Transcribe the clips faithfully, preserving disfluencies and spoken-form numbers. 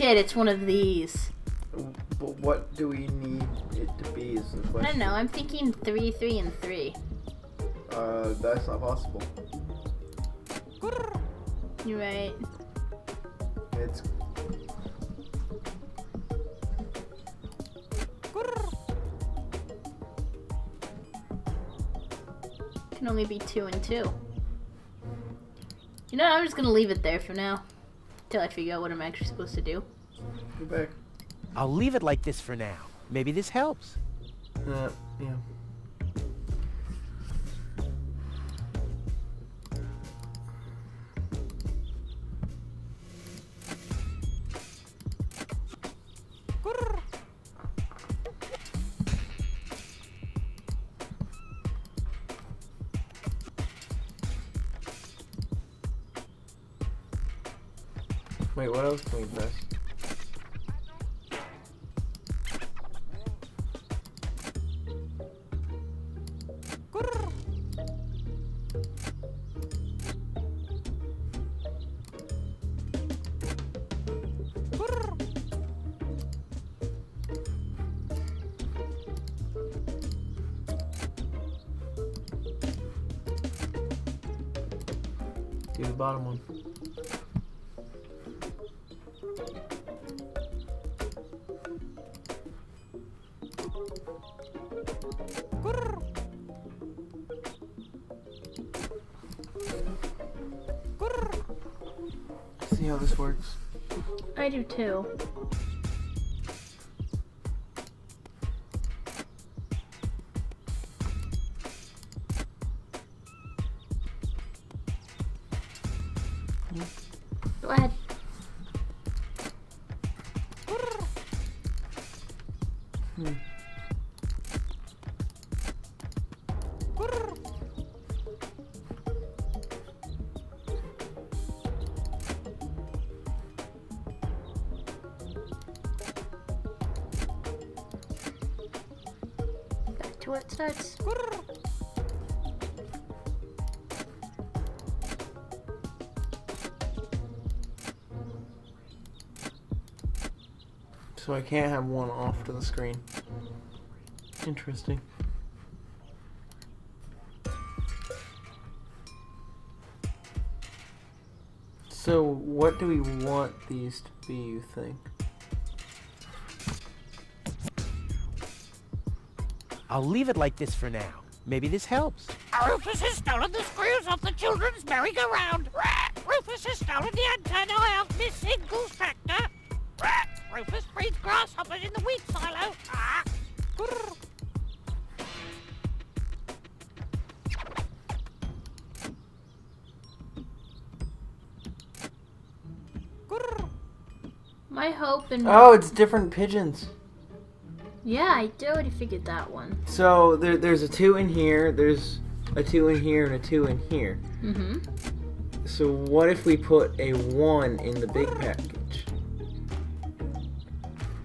shit, it's one of these. But what do we need it to be is the question. I don't know, I'm thinking three, three, and three. Uh, that's not possible. You're right. It's... It can only be two and two. You know, I'm just gonna leave it there for now. Till I figure out what I'm actually supposed to do. Go back. I'll leave it like this for now. Maybe this helps. Uh, yeah. Wait, what else can we press? Do the bottom one. See how this works. I do too. Go ahead. Hmm. What starts? So I can't have one off to the screen. Interesting. So what do we want these to be, you think? I'll leave it like this for now. Maybe this helps. Rufus has stolen the screws off the children's merry-go-round. Rufus has stolen the antenna off Miss Ingle's tractor. Rufus breeds grasshoppers in the wheat silo. Ah. My hope and... Oh, it's different pigeons. Yeah, I already figured that one. So there, there's a two in here, there's a two in here, and a two in here. Mm-hmm. So what if we put a one in the big package?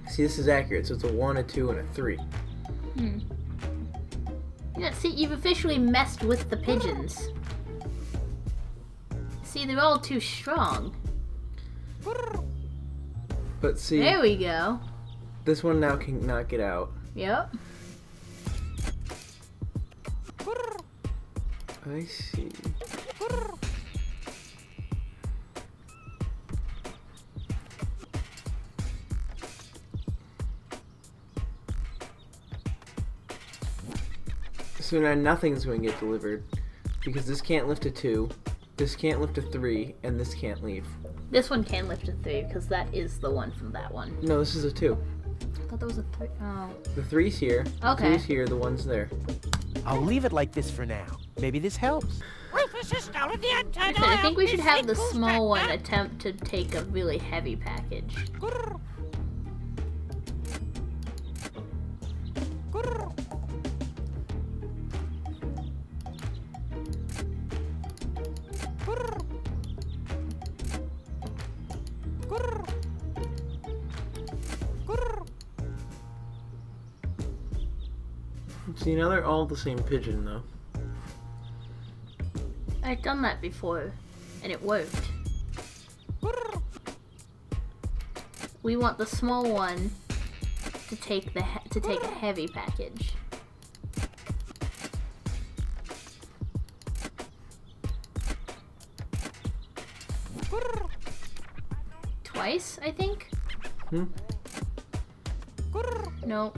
See, this is accurate. So it's a one, a two, and a three. Hmm. Yeah, see, you've officially messed with the pigeons. See, they're all too strong. But see... There we go. This one now can knock it out. Yep. I see. So now nothing's going to get delivered because this can't lift a two, this can't lift a three, and this can't leave. This one can lift a three because that is the one from that one. No, this is a two. I thought that was a three. Oh. The three's here. Okay. The three's here. The one's there. I'll leave it like this for now. Maybe this helps. Rufus has stolen the antenna. I think we should have the small one attempt to take a really heavy package. See, now they're all the same pigeon, though. I've done that before, and it worked. We want the small one to take the he to take a heavy package. Twice, I think. Hmm. No.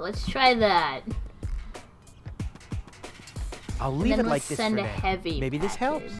Let's try that. I'll leave it like this for now. Maybe this helps.